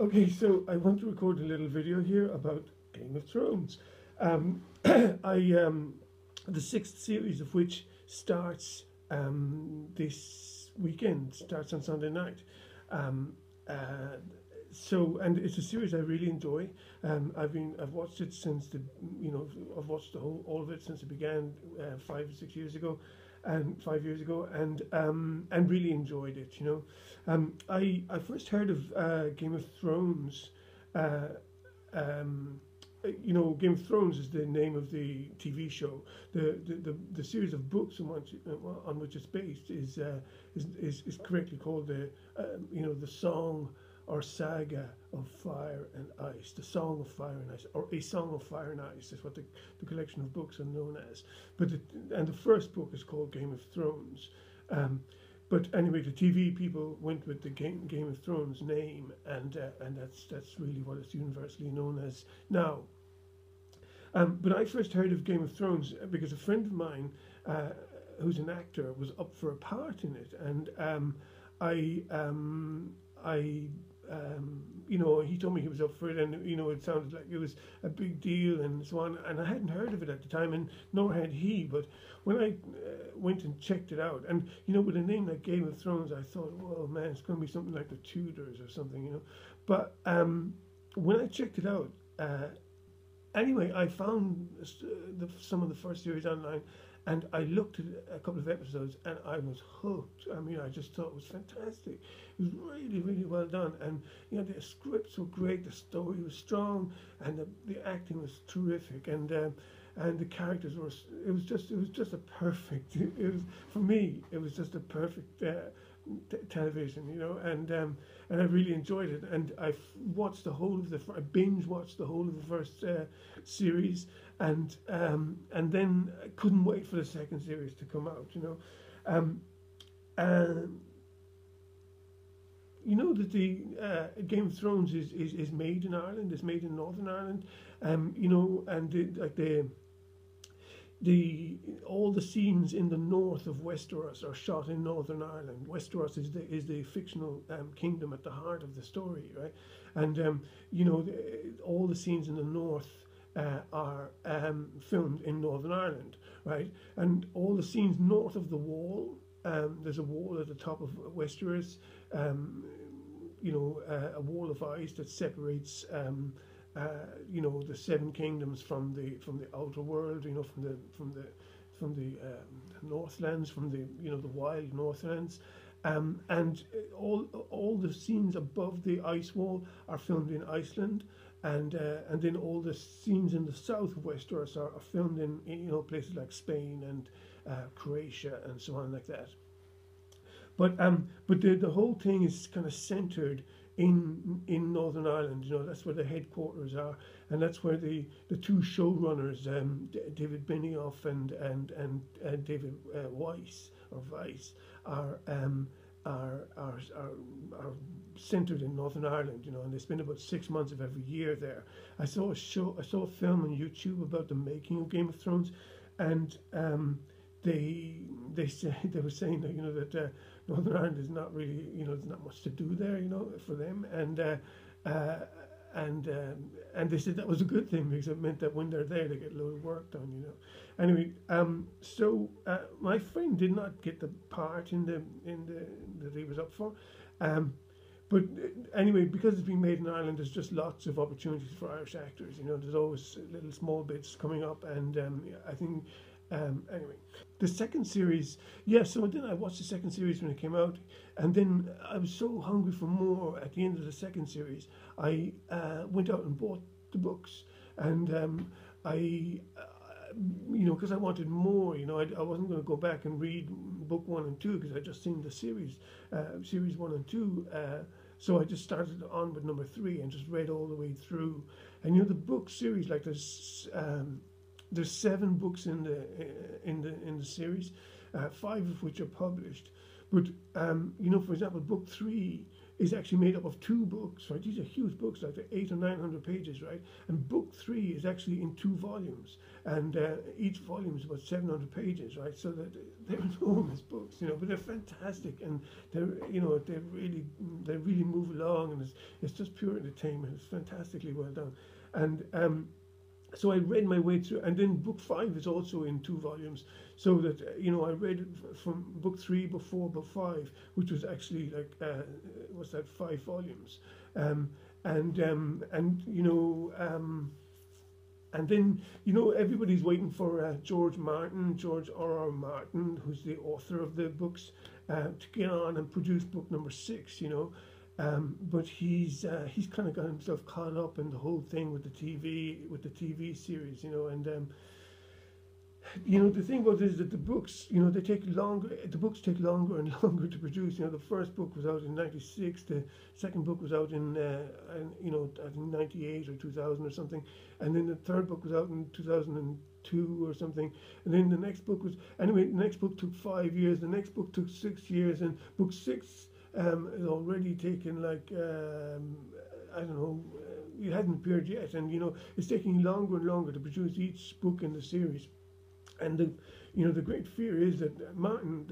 Okay, so I want to record a little video here about Game of Thrones. The sixth series of which starts this weekend, starts on Sunday night. And it's a series I really enjoy. I've watched it since I've watched all of it since it began 5 or 6 years ago, and 5 years ago, and really enjoyed it. I first heard of Game of Thrones. Game of Thrones is the name of the TV show. The series of books on which it's based is correctly called the Song or Saga of Fire and Ice, the Song of Fire and Ice, or A Song of Fire and Ice is what the collection of books are known as. And the first book is called Game of Thrones. But anyway, the TV people went with the Game of Thrones name, and that's really what it's universally known as now. But I first heard of Game of Thrones because a friend of mine, who's an actor, was up for a part in it, and he told me he was up for it, and it sounded like it was a big deal and so on. And I hadn't heard of it at the time, and nor had he. But when I went and checked it out, and with a name like Game of Thrones, I thought, oh man, it's going to be something like the Tudors or something, But when I checked it out, anyway, I found some of the first series online, and I looked at a couple of episodes, and I was hooked. I mean, I just thought it was fantastic. It was really, really well done, and the scripts were great, the story was strong, and the acting was terrific, and the characters were. It was just a perfect. It was, for me, it was just a perfect television, and I really enjoyed it. And I watched the whole of I binge watched the whole of the first series, and then I couldn't wait for the second series to come out, You know that the Game of Thrones is made in Ireland. It's made in Northern Ireland, all the scenes in the north of Westeros are shot in Northern Ireland. Westeros is the fictional kingdom at the heart of the story, right? And all the scenes in the north are filmed in Northern Ireland, right? And all the scenes north of the wall. There's a wall at the top of Westeros, a wall of ice that separates, the Seven Kingdoms from the outer world, from the Northlands, from the the wild Northlands, and all the scenes above the ice wall are filmed in Iceland, and then all the scenes in the south of Westeros are filmed in places like Spain and Croatia and so on like that, but the whole thing is kind of centered in Northern Ireland. That's where the headquarters are, and that's where the two showrunners, David Benioff and David Weiss, are centered in Northern Ireland, and they spend about 6 months of every year there. I saw a film on YouTube about the making of Game of Thrones, and they were saying that that Northern Ireland is not really there's not much to do there for them, and they said that was a good thing because it meant that when they're there they get a lot of work done. Anyway, so my friend did not get the part that he was up for, but anyway, because it's being made in Ireland, there's just lots of opportunities for Irish actors. There's always little small bits coming up, and I think. Anyway, the second series, so then I watched the second series when it came out, and then I was so hungry for more. At the end of the second series, I went out and bought the books, and because I wanted more, I wasn't going to go back and read book 1 and 2 because I just seen the series, series 1 and 2, so I just started on with number 3 and just read all the way through. And the book series, like this. There's 7 books in the series, 5 of which are published. But for example, book 3 is actually made up of two books, right? These are huge books, like 800 or 900 pages, right? And book three is actually in two volumes, and each volume is about 700 pages, right? So that they're enormous books, you know, but they're fantastic, and they're, you know, they really move along, and it's just pure entertainment. It's fantastically well done, and so I read my way through, and then book five is also in two volumes, so that, you know, I read from book three, book four, book five, which was actually like, what's that, 5 volumes, and you know, and then, you know, everybody's waiting for George R.R. Martin, who's the author of the books, to get on and produce book number 6, you know. But he's kind of got himself caught up in the whole thing with the TV series, you know. And you know, the thing about this is that the books, you know, they take longer. The books take longer and longer to produce. You know, the first book was out in '96. The second book was out in, you know, I think '98 or 2000 or something. And then the third book was out in 2002 or something. And then the next book was, anyway, the next book took 5 years. The next book took 6 years. And book 6. It's already taken like, I don't know, it hadn't appeared yet, and you know, it's taking longer and longer to produce each book in the series. And the, you know, the great fear is that George Martin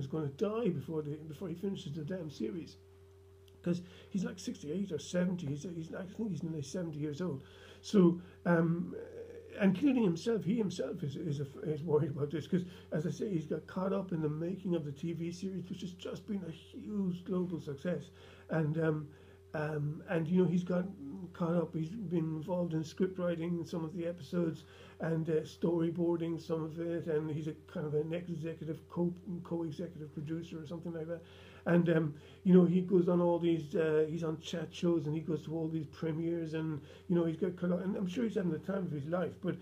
is going to die before he finishes the damn series, because he's like 68 or 70. I think he's nearly 70 years old. So including himself, he himself is worried about this, because, as I say, he's got caught up in the making of the TV series, which has just been a huge global success. And and you know, he's got caught up. He's been involved in script writing some of the episodes, and storyboarding some of it, and he's a kind of an executive co-executive producer or something like that. And you know, he goes on all these, he's on chat shows, and he goes to all these premieres, and you know, he's got caught up, and I'm sure he's having the time of his life. But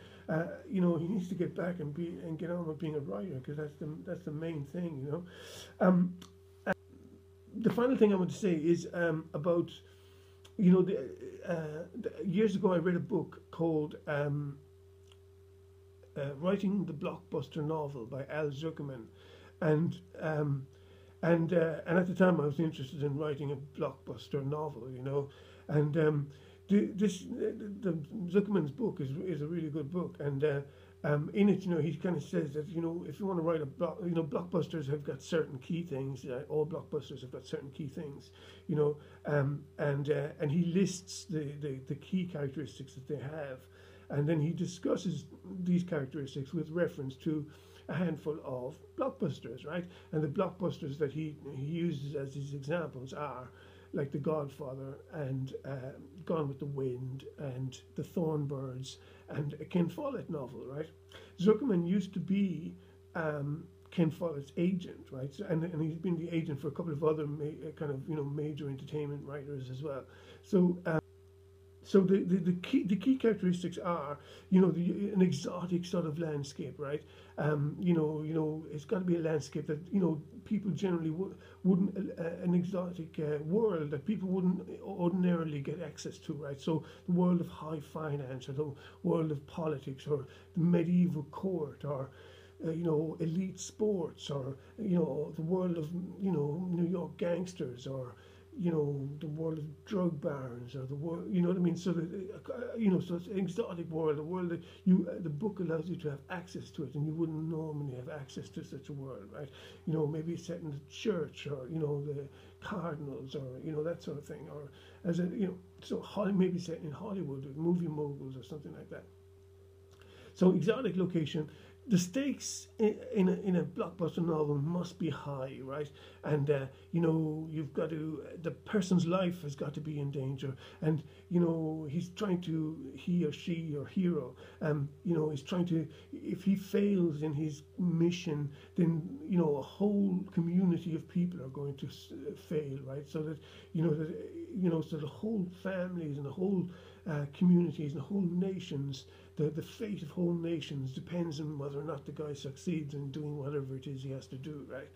you know, he needs to get back and get on with being a writer, because that's the main thing, you know. The final thing I want to say is about, you know, years ago I read a book called Writing the Blockbuster Novel by Al Zuckerman, and at the time I was interested in writing a blockbuster novel, you know. And the Zuckerman's book is a really good book, and in it, you know, he kind of says that, you know, if you want to write a you know, blockbusters have got certain key things. All blockbusters have got certain key things, you know. And he lists the key characteristics that they have, and then he discusses these characteristics with reference to a handful of blockbusters, right? And the blockbusters that he uses as his examples are like The Godfather, and Gone with the Wind, and The Thornbirds, and a Ken Follett novel, right? Zuckerman used to be Ken Follett's agent, right? So, and he's been the agent for a couple of other kind of, you know, major entertainment writers as well. So so the key characteristics are, you know, an exotic sort of landscape, right? You know, it's got to be a landscape that, you know, people generally wouldn't, an exotic world that people wouldn't ordinarily get access to, right? So the world of high finance, or the world of politics, or the medieval court, or you know, elite sports, or you know, the world of, you know, New York gangsters, or you know, the world of drug barons, or the world, you know what I mean? So, you know, so it's an exotic world, a world that you, the book allows you to have access to it, and you wouldn't normally have access to such a world, right? You know, maybe it's set in the church, or, you know, the cardinals, or, you know, that sort of thing, or as a, you know, so maybe set in Hollywood with movie moguls or something like that. So exotic location. The stakes in a blockbuster novel must be high, right? And you know, you've got to, the person's life has got to be in danger, and you know, he's trying to, he or she, your hero, you know, is trying to, if he fails in his mission, then you know, a whole community of people are going to fail, right? So that, you know, so the whole families, and the whole communities, and the whole nations. The fate of whole nations depends on whether or not the guy succeeds in doing whatever it is he has to do, right?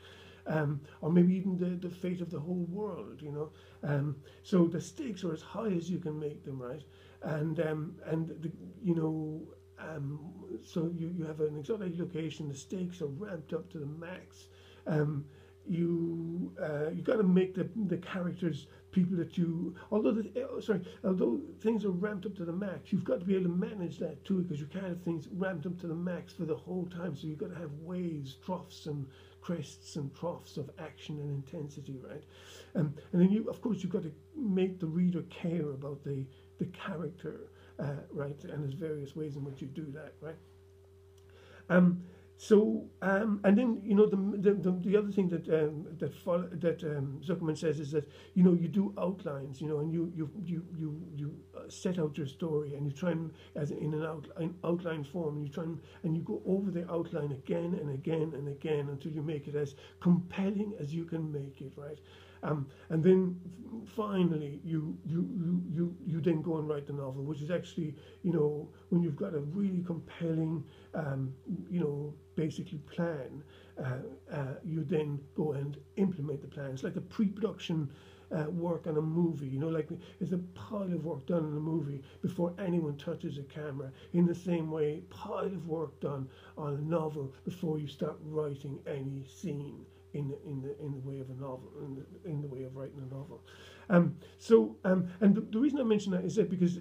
Or maybe even the fate of the whole world, you know. So the stakes are as high as you can make them, right? And the, you know, so you have an exotic location. The stakes are ramped up to the max. you got to make the characters people that you, although things are ramped up to the max, you've got to be able to manage that too, because you can't have things ramped up to the max for the whole time. So you've got to have waves, troughs, and crests and troughs of action and intensity, right? And then you, of course, you've got to make the reader care about the character, right? And there's various ways in which you do that, right? And then, you know, the other thing that Zuckerman says is that, you know, you do outlines, you know, and you set out your story, and you try and, as in an outline form, and you try and you go over the outline again and again and again until you make it as compelling as you can make it, right? And then finally, you then go and write the novel, which is actually, you know, when you've got a really compelling, you know, basically plan, you then go and implement the plan. It's like a pre-production work on a movie, you know, like there's a pile of work done in a movie before anyone touches a camera. In the same way, pile of work done on a novel before you start writing any scene. In the way of a novel, in the way of writing a novel, and the reason I mention that is that because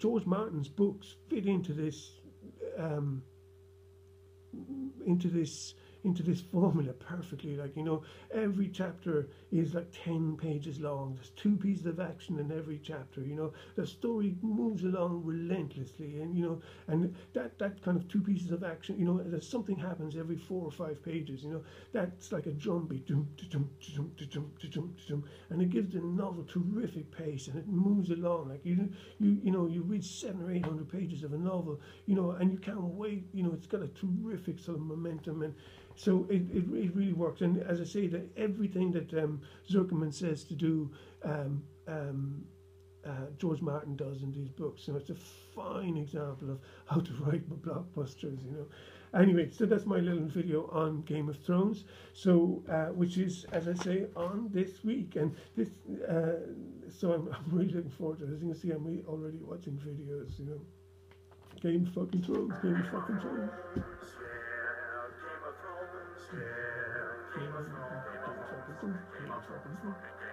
George Martin's books fit into this formula perfectly. Like, you know, every chapter is like 10 pages long. There's 2 pieces of action in every chapter. You know, the story moves along relentlessly, and you know, and that kind of 2 pieces of action, you know, there's something happens every 4 or 5 pages. You know, that's like a drumbeat, and it gives the novel terrific pace, and it moves along. Like you know, you read 700 or 800 pages of a novel, you know, and you can't wait. You know, it's got a terrific sort of momentum. And so it really works. And as I say, that everything that Zuckerman says to do, George Martin does in these books. So it's a fine example of how to write blockbusters, you know. Anyway, so that's my little video on Game of Thrones, so which is, as I say, on this week. And this, so I'm really looking forward to it. As you can see, I'm really already watching videos, you know. Game of fucking Thrones, Game of fucking Thrones. Game of Thrones.